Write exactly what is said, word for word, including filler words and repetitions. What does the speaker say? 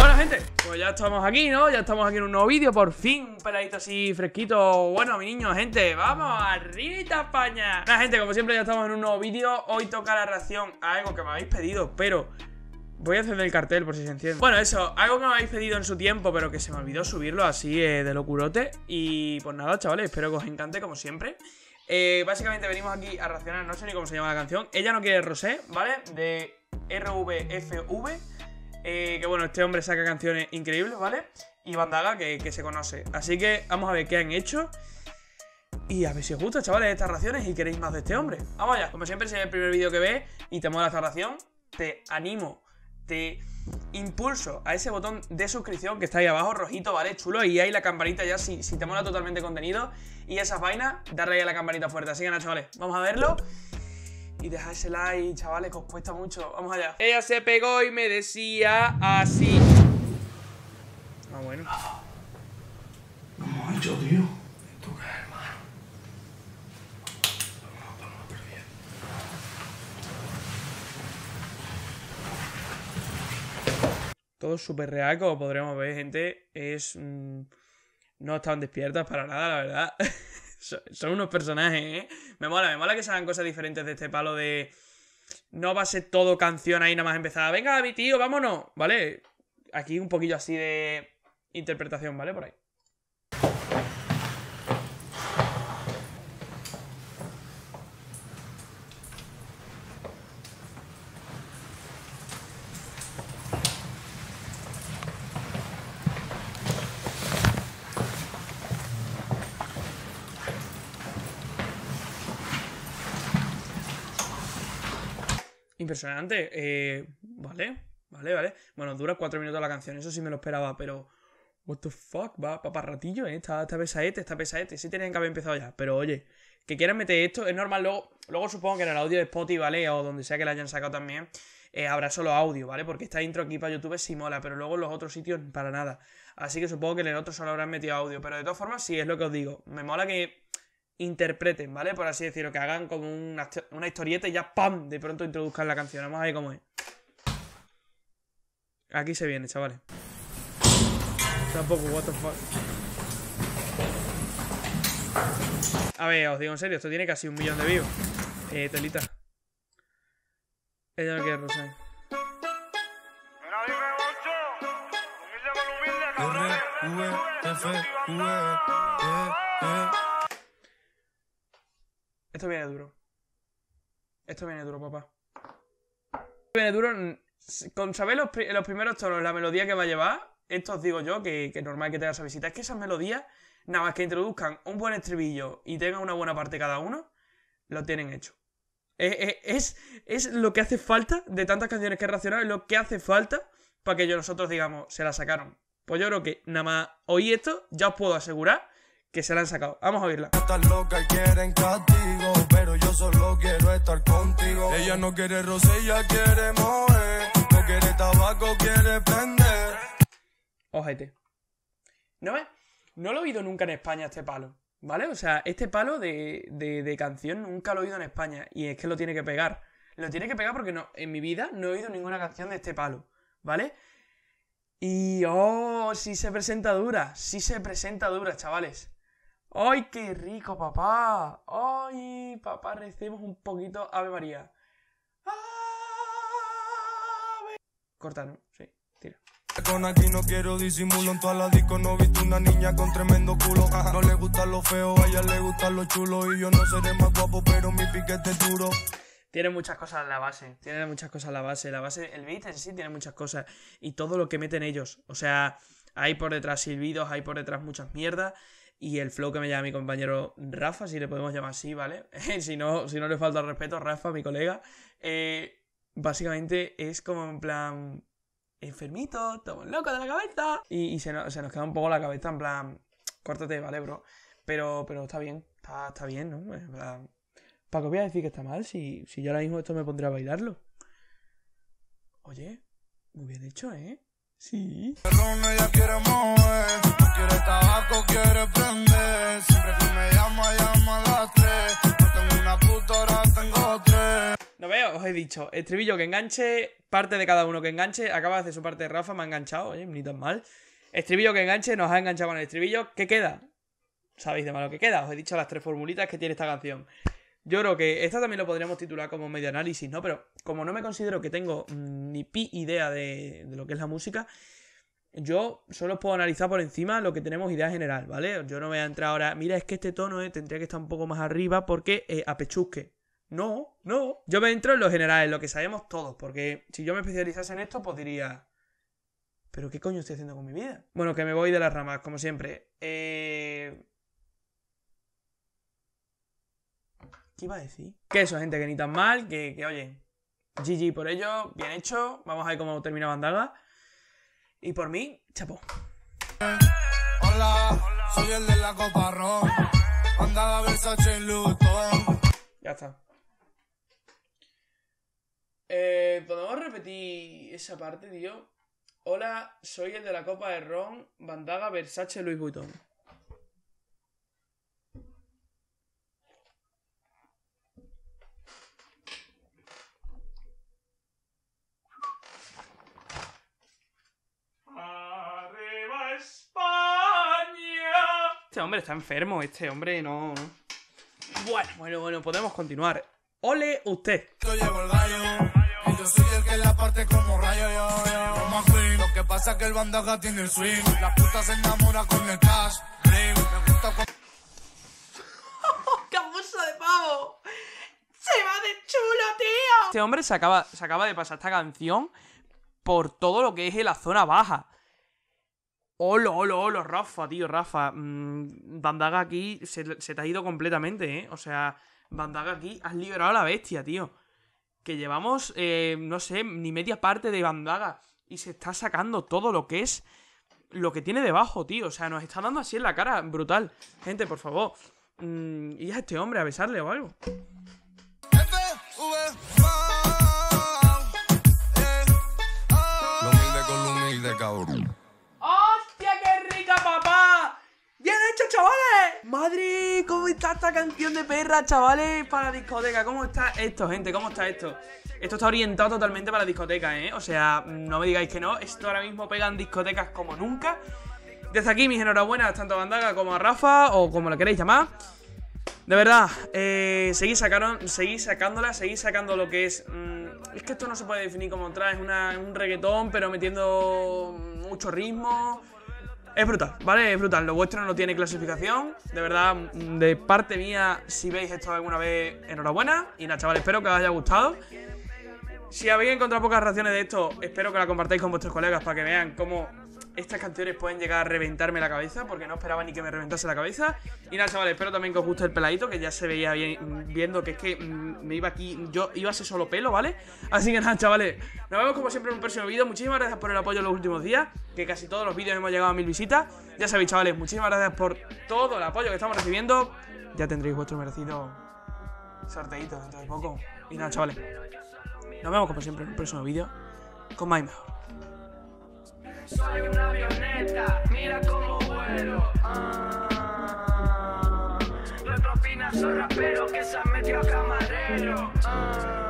Hola gente, pues ya estamos aquí, ¿no? Ya estamos aquí en un nuevo vídeo, por fin, un peladito así fresquito. Bueno, mi niño, gente, vamos, arribita España. Nada, gente, como siempre ya estamos en un nuevo vídeo. Hoy toca la reacción a algo que me habéis pedido, pero... voy a hacer el cartel por si se enciende. Bueno, eso, algo que me habéis pedido en su tiempo, pero que se me olvidó subirlo así eh, de locurote. Y pues nada, chavales, espero que os encante como siempre. eh, Básicamente venimos aquí a reaccionar, no sé ni cómo se llama la canción, Ella no quiere Rosé, ¿vale? De R V F V. eh, Que bueno, este hombre saca canciones increíbles, ¿vale? Y Bandaga, que, que se conoce. Así que vamos a ver qué han hecho y a ver si os gusta, chavales, estas reacciones y queréis más de este hombre. Vamos allá, como siempre, si es el primer vídeo que ves y te mola esta reacción, te animo, te impulso a ese botón de suscripción que está ahí abajo, rojito, ¿vale? Chulo, y ahí la campanita ya, si, si te mola totalmente el contenido y esas vainas, darle ahí a la campanita fuerte. Así que nada, chavales, vamos a verlo y dejad ese like, chavales, que os cuesta mucho. Vamos allá. Ella se pegó y me decía así. Ah, bueno. ¿Cómo hemos hecho, tío? ¿Tú qué, hermano? Vamos, vamos, pero bien. Todo súper real, como podremos ver, gente. Es... Mmm, no están despiertas para nada, la verdad. Son unos personajes, ¿eh? Me mola, me mola que salgan cosas diferentes de este palo de... No va a ser todo canción ahí nada más empezada. Venga, mi tío, vámonos. ¿Vale? Aquí un poquillo así de interpretación, ¿vale? Por ahí. Impresionante, eh, vale, vale, vale. Bueno, dura cuatro minutos la canción, eso sí me lo esperaba, pero... What the fuck, va, paparratillo, eh, está, está pesaete, está pesaete. Sí tenían que haber empezado ya, pero oye, que quieran meter esto, es normal, luego, luego supongo que en el audio de Spotify, ¿vale? O donde sea que la hayan sacado también, eh, habrá solo audio, ¿vale? Porque esta intro aquí para YouTube sí mola, pero luego en los otros sitios para nada. Así que supongo que en el otro solo habrán metido audio, pero de todas formas sí, es lo que os digo. Me mola que... interpreten, ¿vale? Por así decirlo, que hagan como una, una historieta y ya ¡pam! De pronto introduzcan la canción. Vamos a ver cómo es. Aquí se viene, chavales. Tampoco, what the fuck. A ver, os digo en serio, esto tiene casi un millón de views. Eh, telita. Ella no quiere Rosé. Esto viene duro. Esto viene duro, papá. Esto viene duro. Con saber los, pri los primeros tonos, la melodía que va a llevar, esto os digo yo, que es normal que tengas a visitar. Es que esas melodías, nada más que introduzcan un buen estribillo y tengan una buena parte cada uno, lo tienen hecho. Es, es, es lo que hace falta de tantas canciones que he reaccionado, es lo que hace falta para que nosotros digamos, se la sacaron. Pues yo creo que nada más oí esto, ya os puedo asegurar que se la han sacado. Vamos a oírla. Estás loca y quieren castigo, pero yo solo quiero estar contigo. Ella no quiere Rosé, ella quiere mover, no quiere tabaco, quiere prender. Ojete. ¿No ves? No lo he oído nunca en España este palo, ¿vale? O sea, este palo de, de, de canción nunca lo he oído en España. Y es que lo tiene que pegar. Lo tiene que pegar porque no, en mi vida no he oído ninguna canción de este palo, ¿vale? Y oh, sí se presenta dura. Sí se presenta dura, chavales. ¡Ay, qué rico, papá! ¡Ay, papá! Recemos un poquito Ave María. Ave... Corta, ¿no? Sí, tira. Con aquí no quiero disimulo, en todas las discos no he visto una niña con tremendo culo. No le gustan los feos, a ella le gustan los chulos y yo no seré más guapo, pero mi piquete es duro. Tiene muchas cosas en la base, tiene muchas cosas en la base. La base, el beat en sí tiene muchas cosas y todo lo que meten ellos. O sea, hay por detrás silbidos, hay por detrás muchas mierdas. Y el flow que me llama mi compañero Rafa, si le podemos llamar así, ¿vale? si, no, si no le falta el respeto, Rafa, mi colega. Eh, básicamente es como en plan... enfermito, estamos locos de la cabeza. Y, y se, no, se nos queda un poco la cabeza en plan... córtate, ¿vale, bro? Pero, pero está bien, está, está bien, ¿no? En plan, ¿para qué voy a decir que está mal? Si, si yo ahora mismo esto me pondré a bailarlo. Oye, muy bien hecho, ¿eh? Sí. Quiere tabaco, quiere prender. Siempre que me llama, llama a las tres. No tengo una puta, ahora tengo tres. os he dicho, estribillo que enganche, parte de cada uno que enganche, acaba de hacer su parte de Rafa, me ha enganchado, oye, ni tan mal. Estribillo que enganche, nos ha enganchado con el estribillo, ¿qué queda? Sabéis de malo que queda, os he dicho las tres formulitas que tiene esta canción. Yo creo que esta también lo podríamos titular como medio análisis, ¿no? Pero como no me considero que tengo ni pi idea de, de lo que es la música, yo solo puedo analizar por encima lo que tenemos idea general, ¿vale? Yo no voy a entrar ahora, mira, es que este tono eh, tendría que estar un poco más arriba porque eh, apechusque. No, no. Yo me entro en lo general, en lo que sabemos todos, porque si yo me especializase en esto, pues diría... ¿Pero qué coño estoy haciendo con mi vida? Bueno, que me voy de las ramas, como siempre. Eh... ¿Qué iba a decir? Que eso, gente, que ni tan mal, que, que oye, G G por ello, bien hecho, vamos a ver cómo termina Bandaga. Y por mí, chapó. Hola, soy el de la copa ron, Bandaga, Versace y Luis Vuitton. Ya está. Eh, ¿podemos repetir esa parte, tío? Hola, soy el de la copa de ron, Bandaga, Versace y Luis Vuitton. Este hombre está enfermo, este hombre no... Bueno, bueno, bueno, podemos continuar. ¡Ole usted! Yo llevo el gallo, y yo soy el que la parte como rayo, yo, yo, más queen. Lo que pasa es que el Bandaga tiene el swing, la puta se enamora con el cash, ring, me gusta con... ¡Qué abuso de pavo! ¡Se va de chulo, tío! Este hombre se acaba, se acaba de pasar esta canción por todo lo que es la zona baja. Hola, hola, hola, Rafa, tío, Rafa. Mm, Bandaga aquí se, se te ha ido completamente, ¿eh? O sea, Bandaga aquí has liberado a la bestia, tío. Que llevamos, eh, no sé, ni media parte de Bandaga. Y se está sacando todo lo que es, lo que tiene debajo, tío. O sea, nos está dando así en la cara, brutal. Gente, por favor, mm, y a este hombre a besarle o algo. Lo humilde con lo humilde, cabrón. ¡Bien hecho, chavales! ¡Madre! ¿Cómo está esta canción de perra, chavales? Para la discoteca. ¿Cómo está esto, gente? ¿Cómo está esto? Esto está orientado totalmente para la discoteca, ¿eh? O sea, no me digáis que no. Esto ahora mismo pega en discotecas como nunca. Desde aquí, mis enhorabuenas tanto a Bandaga como a Rafa, o como lo queréis llamar. De verdad, eh, seguís, sacaron, seguís sacándola, seguís sacando lo que es... Mmm, es que esto no se puede definir como traes una, un reggaetón, pero metiendo mucho ritmo... Es brutal, ¿vale? Es brutal. Lo vuestro no tiene clasificación. De verdad, de parte mía, si veis esto alguna vez, enhorabuena. Y nada, chavales, espero que os haya gustado. Si habéis encontrado pocas reacciones de esto, espero que la compartáis con vuestros colegas para que vean cómo estas canciones pueden llegar a reventarme la cabeza, porque no esperaba ni que me reventase la cabeza. Y nada, chavales, espero también que os guste el peladito, que ya se veía bien, viendo que es que me iba aquí, yo iba a ser solo pelo, ¿vale? Así que nada, chavales, nos vemos como siempre en un próximo vídeo. Muchísimas gracias por el apoyo en los últimos días, que casi todos los vídeos hemos llegado a mil visitas. Ya sabéis, chavales, muchísimas gracias por todo el apoyo que estamos recibiendo. Ya tendréis vuestro merecido sorteito dentro de poco. Y nada, chavales, nos vemos como siempre en un próximo vídeo con más y mejor. Soy una avioneta, mira cómo vuelo. Ah, me propina a esos raperos que se han metido a camarero. Ah.